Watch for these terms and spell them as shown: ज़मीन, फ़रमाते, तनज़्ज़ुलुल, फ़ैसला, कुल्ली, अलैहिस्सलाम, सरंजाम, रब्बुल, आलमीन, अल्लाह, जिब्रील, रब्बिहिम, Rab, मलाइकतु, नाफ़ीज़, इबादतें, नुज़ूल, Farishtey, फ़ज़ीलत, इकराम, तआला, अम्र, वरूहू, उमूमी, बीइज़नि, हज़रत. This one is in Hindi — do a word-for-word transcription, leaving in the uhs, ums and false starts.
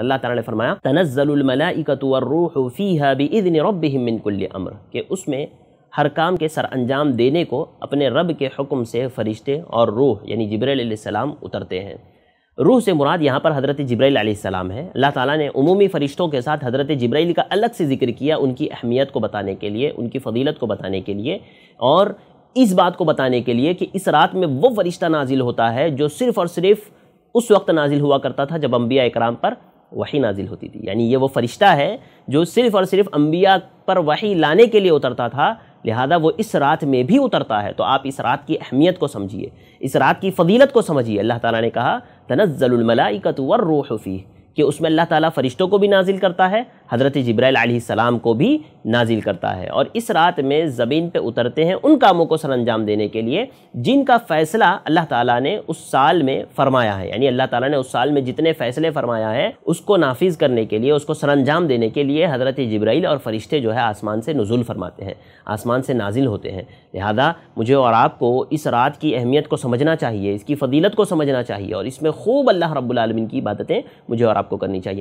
अल्लाह ताला ने फरमाया तनज़्ज़ुलुल मलाइकतु वरूहू फ़ीहा बीइज़नि रब्बिहिम मिन कुल्ली अम्र, कि उसमें हर काम के सरंजाम देने को अपने रब के हुक्म से फरिश्ते और रूह यानी जिब्रील अलैहिस्सलाम उतरते हैं। रूह से मुराद यहाँ पर हज़रत जिब्रील अलैहिस्सलाम है। अल्लाह ताला ने उमूमी फ़रिश्तों के साथ हज़रत जिब्रील का अलग से ज़िक्र किया, उनकी अहमियत को बताने के लिए, उनकी फ़ज़ीलत को बताने के लिए और इस बात को बताने के लिए कि इस रात में वो फ़रिश्ता नाजिल होता है जो सिर्फ़ और सिर्फ़ उस वक्त नाजिल हुआ करता था जब अंबिया इकराम पर वही नाजिल होती थी। यानी ये वो फ़रिश्ता है जो सिर्फ़ और सिर्फ़ अंबिया पर वही लाने के लिए उतरता था, लिहाजा वो इस रात में भी उतरता है। तो आप इस रात की अहमियत को समझिए, इस रात की फ़ज़ीलत को समझिए। अल्लाह ताला ने कहा तनज़्ज़ुलुल मलाइकतु वर्रूहु फ़ीह, कि उसमें अल्लाह ताला फ़रिश्तों को भी नाजिल करता है, हज़रत जिब्रील अलैहिस्सलाम को भी नाजिल करता है और इस रात में ज़मीन पे उतरते हैं उन कामों को सरंजाम देने के लिए जिनका फ़ैसला अल्लाह ताला ने उस साल में फ़रमाया है। यानी अल्लाह ताला ने उस साल में जितने फ़ैसले फ़रमाया है उसको नाफ़ीज़ करने के लिए, उसको सरंजाम देने के लिए हज़रत जिब्रील और फ़रिश्ते जो है आसमान से नुज़ूल फ़रमाते हैं, आसमान से नाजिल होते हैं। लिहाजा मुझे और आपको इस रात की अहमियत को समझना चाहिए, इसकी फ़ज़ीलत को समझना चाहिए और इसमें खूब अल्लाह रब्बुल आलमीन की इबादतें मुझे और आपको करनी चाहिए।